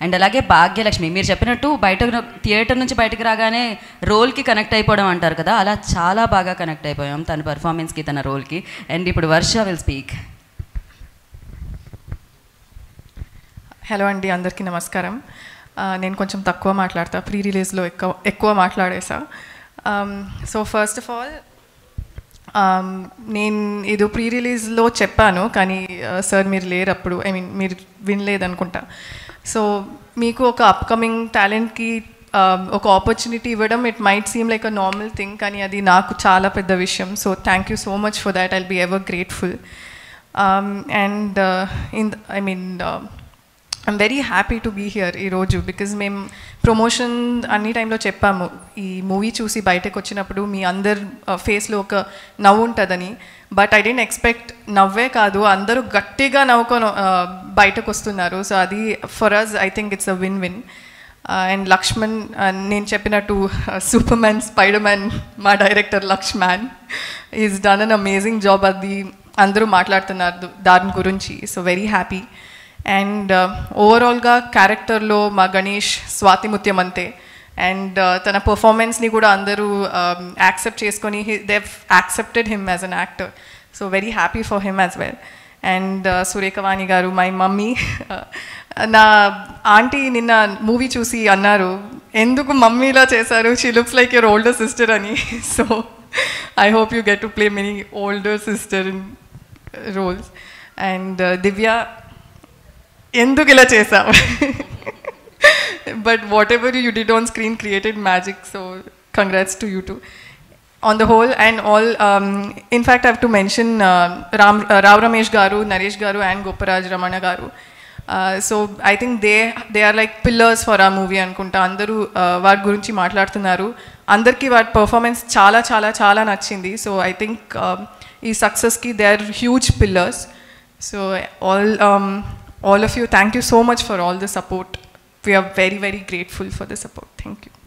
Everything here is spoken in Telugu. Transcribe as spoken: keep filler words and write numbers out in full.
And alage Bhagyalakshmi, meer cheppinattu bayata theater nunchi bayatiki raagane role ki connect ayipovam antaru kada, ala chaala baga connect ayipoyam tana performance ki tana role ki. And ippudu Varsha will speak. Hello Andy, andariki namaskaram. నేను కొంచెం తక్కువ మాట్లాడతా, ప్రీ రిలీజ్లో ఎక్కువ ఎక్కువ మాట్లాడేసా. సో ఫస్ట్ ఆఫ్ ఆల్ నేను ఏదో ప్రీ రిలీజ్లో చెప్పాను, కానీ సార్ మీరు లేరు అప్పుడు, ఐ మీన్ మీరు వినలేదనుకుంటా. సో మీకు ఒక అప్కమింగ్ టాలెంట్కి ఒక ఆపర్చునిటీ ఇవ్వడం, it might seem like a normal thing, కానీ అది నాకు చాలా పెద్ద విషయం. So thank you so much for that, I will be ever grateful. And in I mean I'm very happy to be here Iroju, because mem promotion anni time lo cheppamu ee movie chusi bayate kochinappudu mee andar face lo oka navvu untadani, but I didn't expect navve kaadu andaru gattiga navkono bayataku vastunnaru. So adi for us I think it's a win win. Uh, and Lakshman, uh, nen cheppinattu uh, Superman, Spiderman, ma director Lakshman is done an amazing job. Adi andaru maatladutunnaru darn gurinchi, so very happy. And ఓవరాల్గా క్యారెక్టర్లో మా గణేష్ స్వాతి ముత్యం అంతే, అండ్ తన పర్ఫార్మెన్స్ని కూడా అందరూ యాక్సెప్ట్ చేసుకొని they accepted him as an actor, so very happy for him as well. And Surya Kavani గారు, మై మమ్మీ, నా ఆంటీ నిన్న మూవీ చూసి అన్నారు ఎందుకు మమ్మీలా చేశారు, she looks like your older sister అని. So I hope you get to play many older sister in roles. And Divya, ఎందుకు ఇలా చేసావు, but whatever you did on screen created magic, so congrats to you two on the whole and all. In fact I have to mention Ram Rao Ramesh గారు, నరేష్ గారు అండ్ గోపరాజ్ రమణ గారు. So I think they they are like pillars for ఆ మూవీ అనుకుంటా. అందరూ వారి గురించి మాట్లాడుతున్నారు, అందరికీ వారి పర్ఫార్మెన్స్ చాలా చాలా చాలా నచ్చింది. సో ఐ థింక్ ఈ సక్సెస్కి they are huge pillars. So all all of you, thank you so much for all the support. We are very very grateful for the support. Thank you.